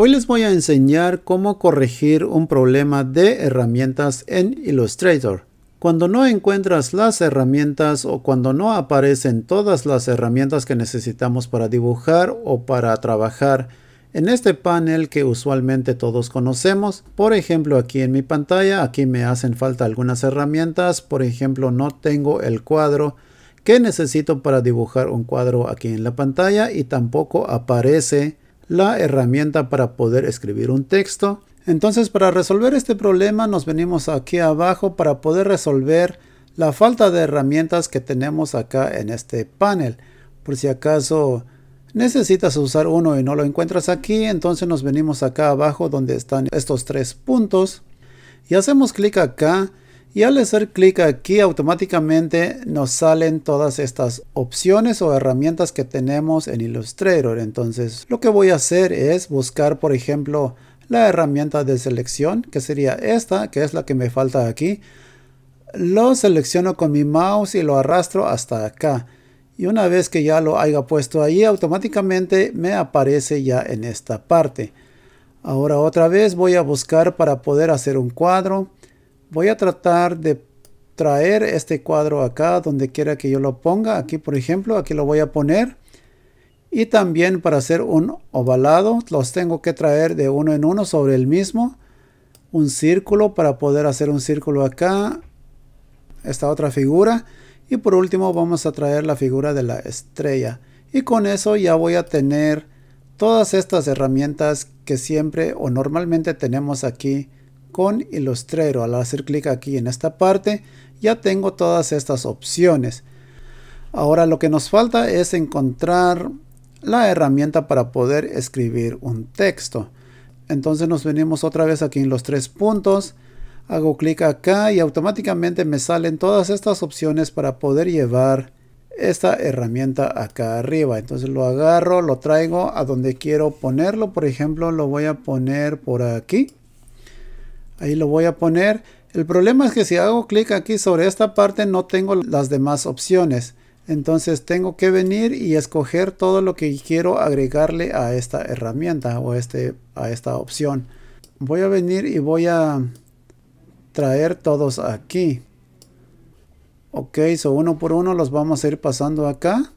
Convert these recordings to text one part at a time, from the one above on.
Hoy les voy a enseñar cómo corregir un problema de herramientas en Illustrator. Cuando no encuentras las herramientas o cuando no aparecen todas las herramientas que necesitamos para dibujar o para trabajar en este panel que usualmente todos conocemos. Por ejemplo, aquí en mi pantalla, aquí me hacen falta algunas herramientas. Por ejemplo, no tengo el cuadro que necesito para dibujar un cuadro aquí en la pantalla y tampoco aparece la herramienta para poder escribir un texto. Entonces, para resolver este problema nos venimos aquí abajo para poder resolver la falta de herramientas que tenemos acá en este panel. Por si acaso necesitas usar uno y no lo encuentras aquí, entonces nos venimos acá abajo donde están estos tres puntos y hacemos clic acá. Y al hacer clic aquí automáticamente nos salen todas estas opciones o herramientas que tenemos en Illustrator. Entonces lo que voy a hacer es buscar, por ejemplo, la herramienta de selección, que sería esta, que es la que me falta aquí. Lo selecciono con mi mouse y lo arrastro hasta acá. Y una vez que ya lo haya puesto ahí, automáticamente me aparece ya en esta parte. Ahora otra vez voy a buscar para poder hacer un cuadro. Voy a tratar de traer este cuadro acá, donde quiera que yo lo ponga. Aquí, por ejemplo, aquí lo voy a poner. Y también para hacer un ovalado, los tengo que traer de uno en uno sobre el mismo. Un círculo para poder hacer un círculo acá. Esta otra figura. Y por último vamos a traer la figura de la estrella. Y con eso ya voy a tener todas estas herramientas que siempre o normalmente tenemos aquí con Illustrator. Al hacer clic aquí en esta parte ya tengo todas estas opciones. Ahora lo que nos falta es encontrar la herramienta para poder escribir un texto. Entonces nos venimos otra vez aquí en los tres puntos, hago clic acá y automáticamente me salen todas estas opciones para poder llevar esta herramienta acá arriba. Entonces lo agarro, lo traigo a donde quiero ponerlo. Por ejemplo, lo voy a poner por aquí. Ahí lo voy a poner. El problema es que si hago clic aquí sobre esta parte no tengo las demás opciones. Entonces tengo que venir y escoger todo lo que quiero agregarle a esta herramienta o a esta opción. Voy a venir y voy a traer todos aquí. Ok, so uno por uno los vamos a ir pasando acá.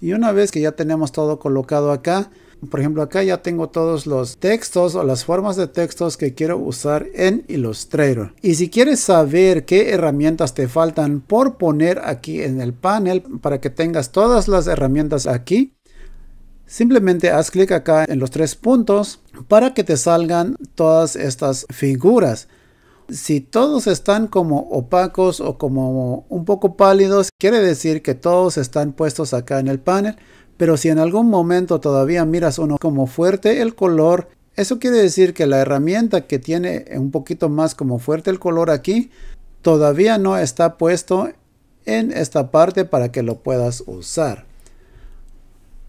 Y una vez que ya tenemos todo colocado acá, por ejemplo, acá ya tengo todos los textos o las formas de textos que quiero usar en Illustrator. Y si quieres saber qué herramientas te faltan por poner aquí en el panel para que tengas todas las herramientas aquí, simplemente haz clic acá en los tres puntos para que te salgan todas estas figuras. Si todos están como opacos o como un poco pálidos, quiere decir que todos están puestos acá en el panel. Pero si en algún momento todavía miras uno como fuerte el color, eso quiere decir que la herramienta que tiene un poquito más como fuerte el color aquí, todavía no está puesto en esta parte para que lo puedas usar.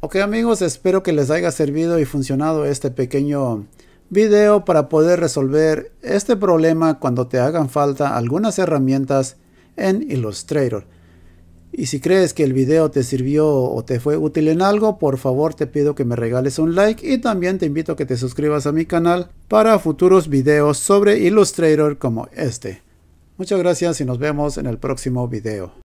Ok amigos, espero que les haya servido y funcionado este pequeño video para poder resolver este problema cuando te hagan falta algunas herramientas en Illustrator. Y si crees que el video te sirvió o te fue útil en algo, por favor te pido que me regales un like y también te invito a que te suscribas a mi canal para futuros videos sobre Illustrator como este. Muchas gracias y nos vemos en el próximo video.